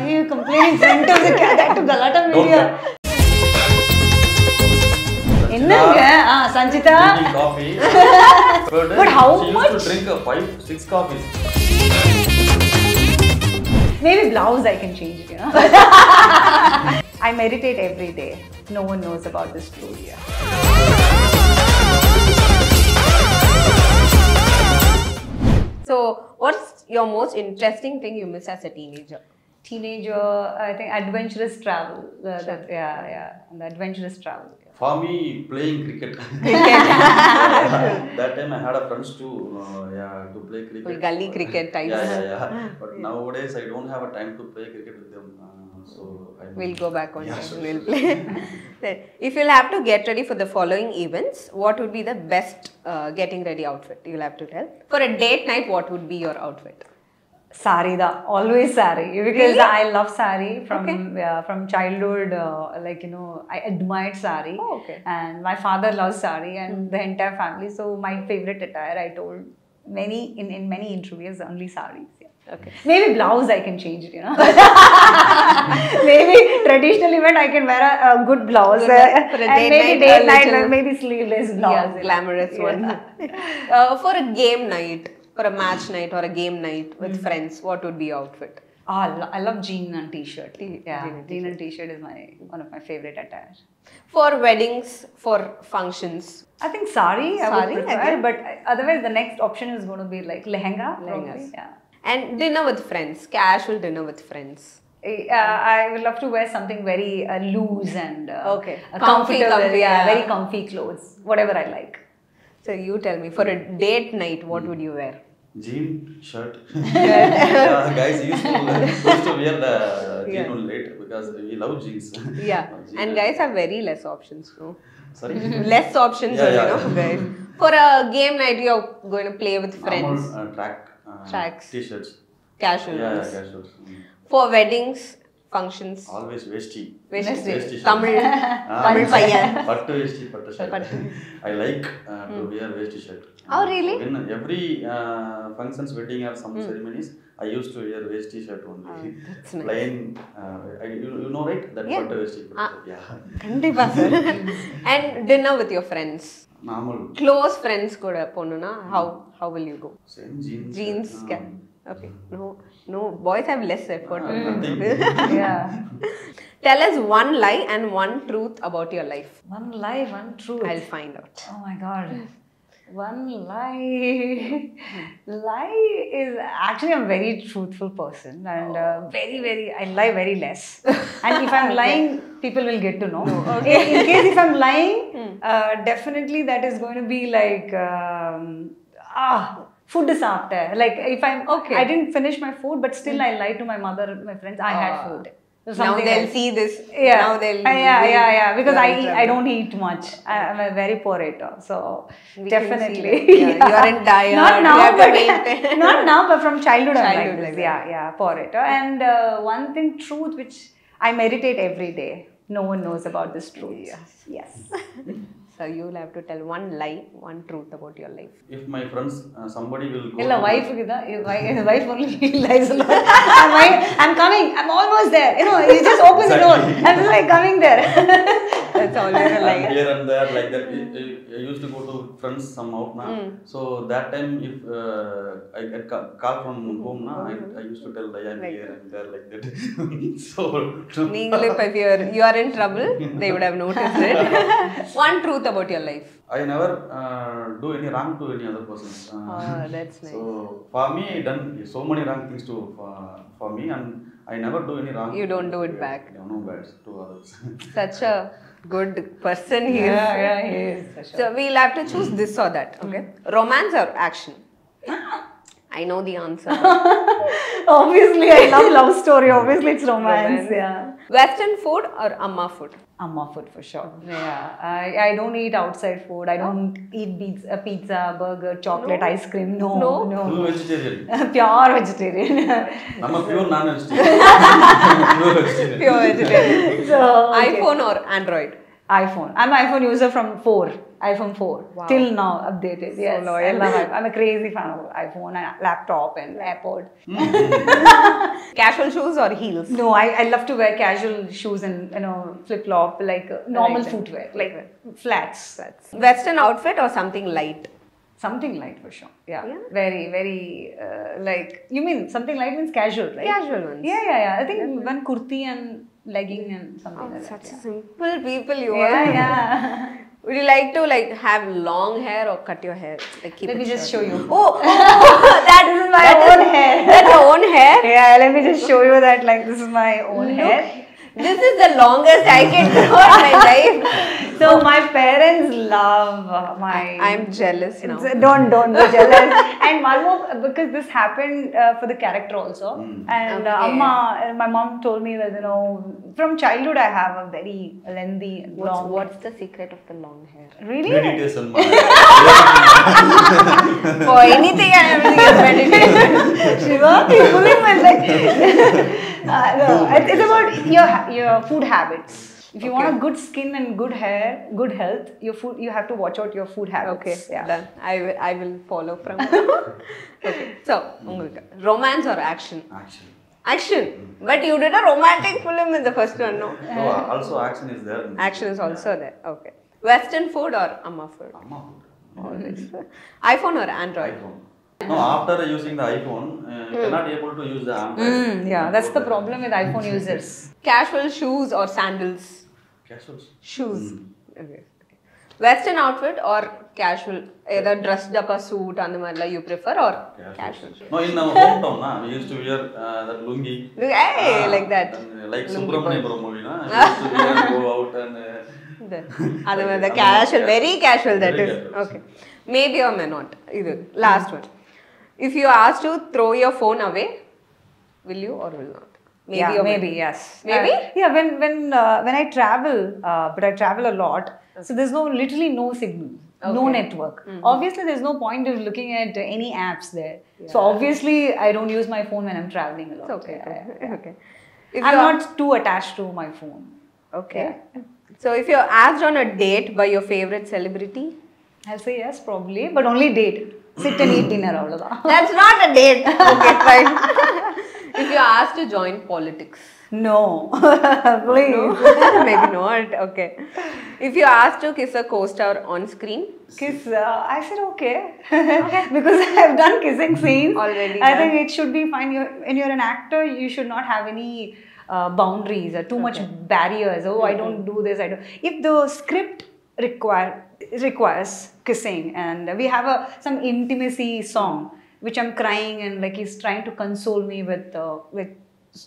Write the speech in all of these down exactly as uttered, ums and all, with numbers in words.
Why are you complaining in front of the cat to Galata Media? Ah, Sanchita. Drinking coffee. But how she much? She used to drink a five, six coffees. Maybe blouse I can change, you know. I meditate every day. No one knows about this truth here. So, what's your most interesting thing you miss as a teenager? Teenager, I think adventurous travel. The, sure. the, yeah, yeah. The adventurous travel. For me, playing cricket. That time I had a friends to uh, yeah to play cricket. Well, gully cricket type. Yeah, yeah, yeah. But nowadays I don't have a time to play cricket with them. Uh, so I we'll go back on. Yeah, sure, we'll sure. play. If you'll have to get ready for the following events, what would be the best uh, getting ready outfit? You'll have to tell. For a date night, what would be your outfit? Sari da, always sari, because really? I love sari from okay. uh, from childhood. Uh, like, you know, I admired sari, oh, okay. and my father loves sari, and mm. the entire family. So my favorite attire, I told many in in many interviews, only saris. Yeah. Okay, maybe blouse I can change it, you know. Maybe traditional event I can wear a, a good blouse, good, uh, for a and maybe date night, night maybe sleeveless blouse, yeah, glamorous yeah. one. Uh, for a game night. For a match night or a game night with mm-hmm. friends, what would be your outfit? Ah, oh, I love jean and t-shirt. Yeah, jean and t-shirt, t-shirt is my one of my favorite attire. For weddings, for functions, I think sari. Sari, I would prefer, but otherwise the next option is going to be like lehenga. Lehengas. Yeah. And dinner with friends, casual dinner with friends. Uh, I would love to wear something very uh, loose and uh, okay, uh, comfy, comfortable. Comfy, yeah, very comfy clothes, whatever I like. So you tell me, for a date night, what would you wear? Jean shirt. Yeah, guys used to, used to wear the jean yeah. only late because we love jeans. Yeah, jean and guys have very less options too. Sorry? Less options, yeah, yeah. you know, guys. For a game night, you are going to play with friends. I'm on, uh, track, uh, Tracks. T-shirts. Casual. Yeah, yeah, casual. Mm. For weddings, functions. Always Veshti. Veshti. Tamil. Tamil Paiya. Pattu Veshti, Pattu shirt. I like uh, to mm. wear Veshti shirt. Oh, really? In every uh, functions, wedding or some mm. ceremonies, I used to wear waist t-shirt only. Oh, that's nice. Plain, uh, you, you know right? That yeah. waist t-shirt. Ah. Yeah. And dinner with your friends? Normal. Close friends koda ponuna, how, how will you go? Same jeans. Jeans. Um, can. Okay. No, no, boys have less effort. Ah, yeah. Tell us one lie and one truth about your life. One lie, one truth? I'll find out. Oh my God. One lie. Lie is actually, I'm a very truthful person and uh, very, very, I lie very less. And if I'm lying, people will get to know. Okay. In, in case if I'm lying, uh, definitely that is going to be like, um, ah, food is after. Like if I'm, okay, I didn't finish my food, but still I lied to my mother, my friends, I had food. Now they'll else. see this. Yeah. Now they'll. Uh, yeah, yeah, yeah. Because I eat, I don't eat much. I, I'm a very poor eater, so we definitely. Yeah. Yeah. You aren't tired. Not now, but not now, but from childhood, childhood I'm like, like yeah, yeah, poor eater. And uh, one thing, truth, which I meditate every day. No one knows about this truth. Yes. Yes. So you'll have to tell one lie, one truth about your life. If my friends, uh, somebody will go. Ella, wife, his wife only lies a lot. I'm coming, I'm almost there. You know, he just opens the door. I'm like coming there. That's always a lie. Here and there, like that. I used to go to friends somehow. Na. Mm. So that time, if uh, I get call from home, na, I, I used to tell lie, I'm like here and there, like that. So. If you're, you are in trouble, they would have noticed it. One truth about your life? I never uh, do any wrong to any other person. Uh, oh, that's nice. So, for me, I done so many wrong things to uh, for me, and I never do any wrong. You don't do it to, back. No bad to others. Such a good person he is. Yeah, yeah, he is. So, we'll have to choose this or that, okay? Mm. Romance or action? I know the answer. Obviously, I love love story. Obviously, it's romance. romance. Yeah. Western food or Amma food? Amma food for sure. Yeah. I, I don't eat outside food. I don't oh. eat pizza, pizza, burger, chocolate, no. ice cream. No. No. no. Pure vegetarian. Pure vegetarian. I'm a pure non-vegetarian. Pure vegetarian. Pure vegetarian. So, okay. iPhone or Android? iPhone. I'm an iPhone user from four. iPhone four. Wow. Till now updated. So yes, loyal. I love it. I'm a crazy fan of iPhone and laptop and AirPod. Mm-hmm. Casual shoes or heels? No, I, I love to wear casual shoes and, you know, flip-flop, like normal right. footwear, like flats. That's Western outfit or something light? Something light for sure. Yeah. yeah. Very, very uh, like, you mean something light means casual, right? Casual ones. Yeah, yeah, yeah. I think yeah. one kurti and legging and something oh, like such that. Such yeah. simple people you yeah, are. Yeah, yeah. Would you like to like have long hair or cut your hair? Like keep let me short. Just show you. Oh, oh that is my that own is, hair. That's your own hair? Yeah, let me just show you that like this is my own Look, hair. This is the longest I can grow in my life. So oh. my parents love my... I'm jealous now. Don't, don't be jealous. And Malmo, because this happened uh, for the character also. Mm. And okay. uh, Amma, my mom told me that, you know, from childhood I have a very lengthy long what's, what's the secret of the long hair? Really? Meditation. For anything and everything is meditation. Shiva, you're pulling my leg. uh, no, it's about your, your food habits. If you okay. want a good skin and good hair, good health, your food you have to watch out your food habits. Okay, yeah. Done. I will, I will follow from Okay. So, mm. romance or action? Action. Action. Mm. But you did a romantic film in the first one, no? No, also action is there. Action is also yeah. there. Okay. Western food or Amma food? Amma food. Always. iPhone or Android? iPhone. No, after using the iPhone, uh, mm. cannot able to use the Android. Mm, yeah, that's the problem with iPhone users. Casual shoes or sandals? Casuals. Shoes. Mm. Okay. Western outfit or casual, either dressed up a suit and the you prefer or casual? casual. No, in our hometown, na, we used to wear uh, that lungi. Hey, uh, like that. And, uh, like Subramani Bro movie, na, we used to wear, go out and... Uh, the, the casual, very casual that very is. Casual. Okay. Maybe or may not. Either. Last mm. one. If you are asked to throw your phone away, will you or will not? Maybe yeah, maybe, maybe, yes. Maybe? Uh, yeah, when when uh, when I travel, uh, but I travel a lot, okay. so there's no literally no signal, okay. no network. Mm-hmm. Obviously, there's no point of looking at any apps there. Yeah. So obviously, I don't use my phone when I'm traveling a lot. It's okay. Yeah. Yeah. okay. If I'm not too attached to my phone. Okay. Yeah. So if you're asked on a date by your favorite celebrity? I'll say yes, probably, but only date. Sit and eat dinner. That's not a date. Okay, fine. If you are asked to join politics? No. Please. No. Maybe not. Okay. If you are asked to kiss a co-star on screen? Kiss? Uh, I said okay. okay. Because I have done kissing scenes. Already I done. think it should be fine. You're, when you're an actor, you should not have any uh, boundaries or too okay. much barriers. Oh, mm-hmm. I don't do this. I don't. If the script require, requires kissing and we have a some intimacy song, which I'm crying and like he's trying to console me with uh, with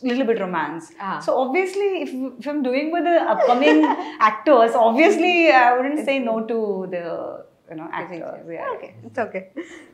little bit romance. Ah. So obviously, if, if I'm doing with the upcoming actors, obviously I wouldn't say no to the you know actors. Yeah. Okay, it's okay.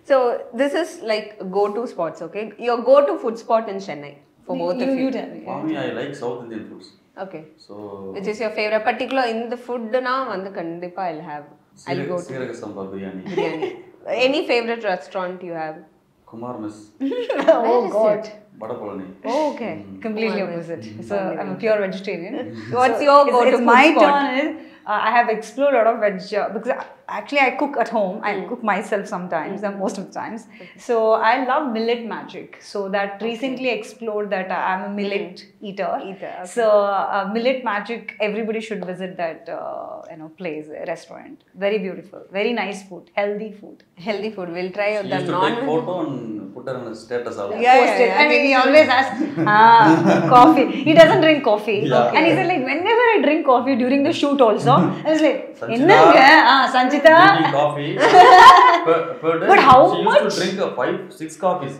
So this is like go-to spots. Okay, your go-to food spot in Chennai for both you, of you. you tell me. For me, I like South Indian foods. Okay. So which is your favorite? Particular in the food now, and the kandipa I'll have. I'll go to. biryani. Biryani. Any favorite restaurant you have? Kumar Miss. Oh God. Badapalani. Oh, okay. Mm. Completely opposite. Mm. So I'm a pure vegetarian. What's so your go-to food spot? My turn is uh, I have explored a lot of veg uh, because I, actually I cook at home. I mm. cook myself sometimes, mm. most of the times. Okay. So I love Millet Magic. So that recently okay. explored that I'm a millet mm. eater. Eater. Okay. So uh, Millet Magic, everybody should visit that uh, you know place restaurant. Very beautiful. Very nice food. Healthy food. Healthy food. We'll try out the non. Take photo and put it on a status. Yeah, yeah, yeah. And he always asks, ah, coffee. He doesn't drink coffee. Yeah. Okay. And he said like, whenever I drink coffee during the shoot also, I was like, Sanchita, ah, Sanchita. Drinking coffee. per, per day, but how she much? She used to drink uh, five, six coffees.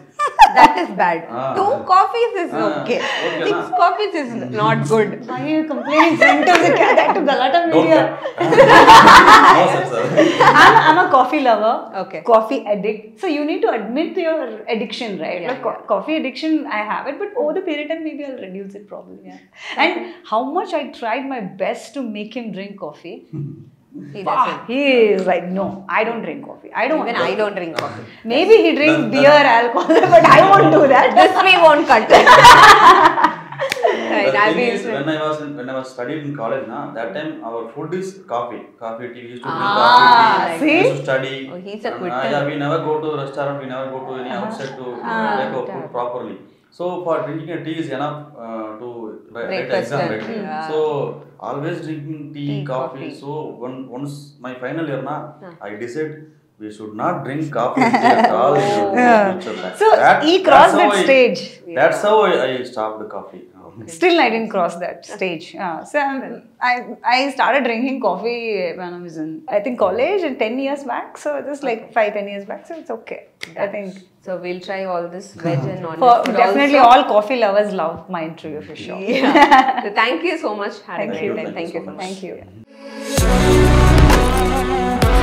That is bad. Ah. Two coffees is ah. okay. okay. Six nah. coffees is not good. Why are you complaining front of the cat to Galata Media? I'm, I'm a coffee lover, okay. coffee addict. So you need to admit your addiction, right? Yeah, like yeah. Co coffee addiction, I have it, but over the period of time, maybe I'll reduce it probably. Yeah. And how much I tried my best to make him drink coffee. He doesn't. He is like, no, I don't drink coffee. I don't. Even I don't drink coffee. Maybe he drinks beer, alcohol, but I won't do that. This we won't cut. Right, the thing is, when I was in, when I was studied in college, na, that time our food is coffee, coffee tea. We used to drink ah, coffee tea. See? We used to study. Oh, he's a good uh, yeah, we never go to a restaurant. We never go to any outside to ah, like our food properly. So for drinking a tea is enough uh, to write exam. Right? Yeah. So always drinking tea, tea coffee. coffee. So one, once my final year, na, ah. I decided. We should not drink coffee at all. Yeah. So, that, he crossed that stage. I, that's how I, I stopped the coffee. Okay. Still, I didn't cross that stage. Uh, so, I, I started drinking coffee when I was in, I think, college and ten years back. So, it was like five, ten years back. So, it's okay. Yeah. I think. So, we'll try all this veg and non-veg. Definitely, also, all coffee lovers love my interview for sure. Yeah. So, thank you so much. Had thank, a great you, time. Thank, thank you. So much. Thank you. Yeah.